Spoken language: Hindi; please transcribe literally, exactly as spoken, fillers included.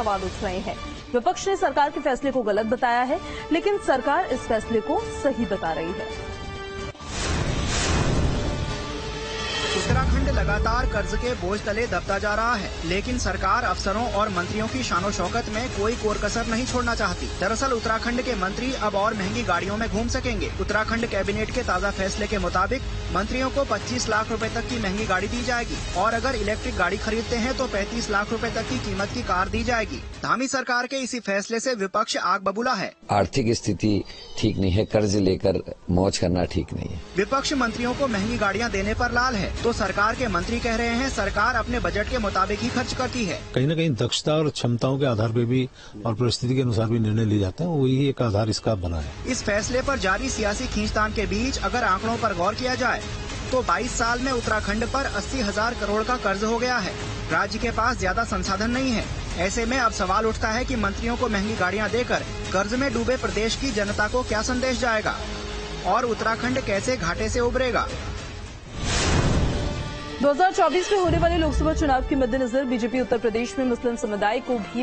सवाल उठ रहे हैं। विपक्ष ने सरकार के फैसले को गलत बताया है, लेकिन सरकार इस फैसले को सही बता रही है। उत्तराखंड लगातार कर्ज के बोझ तले दबता जा रहा है, लेकिन सरकार अफसरों और मंत्रियों की शानो शौकत में कोई कोर कसर नहीं छोड़ना चाहती। दरअसल उत्तराखंड के मंत्री अब और महंगी गाड़ियों में घूम सकेंगे। उत्तराखंड कैबिनेट के ताज़ा फैसले के मुताबिक मंत्रियों को पच्चीस लाख रुपए तक की महंगी गाड़ी दी जाएगी और अगर इलेक्ट्रिक गाड़ी खरीदते हैं तो पैंतीस लाख रुपए तक की कीमत की कार दी जाएगी। धामी सरकार के इसी फैसले से विपक्ष आग बबूला है। आर्थिक स्थिति ठीक नहीं है, कर्ज लेकर मौज करना ठीक नहीं है। विपक्ष मंत्रियों को महंगी गाड़ियाँ देने पर लाल है तो सरकार के मंत्री कह रहे हैं सरकार अपने बजट के मुताबिक ही खर्च करती है। कहीं न कहीं दक्षता और क्षमताओं के आधार पे भी और परिस्थिति के अनुसार भी निर्णय लिए जाते हैं, वही एक आधार इसका बना है। इस फैसले पर जारी सियासी खींचतान के बीच अगर आंकड़ों पर गौर किया जाए तो बाईस साल में उत्तराखंड पर अस्सी हजार करोड़ का कर्ज हो गया है। राज्य के पास ज्यादा संसाधन नहीं है। ऐसे में अब सवाल उठता है कि मंत्रियों को महंगी गाड़ियाँ देकर कर्ज में डूबे प्रदेश की जनता को क्या संदेश जाएगा और उत्तराखण्ड कैसे घाटे से उभरेगा। दो हजार चौबीस में होने वाले लोकसभा चुनाव के मद्देनजर बीजेपी उत्तर प्रदेश में मुस्लिम समुदाय को भी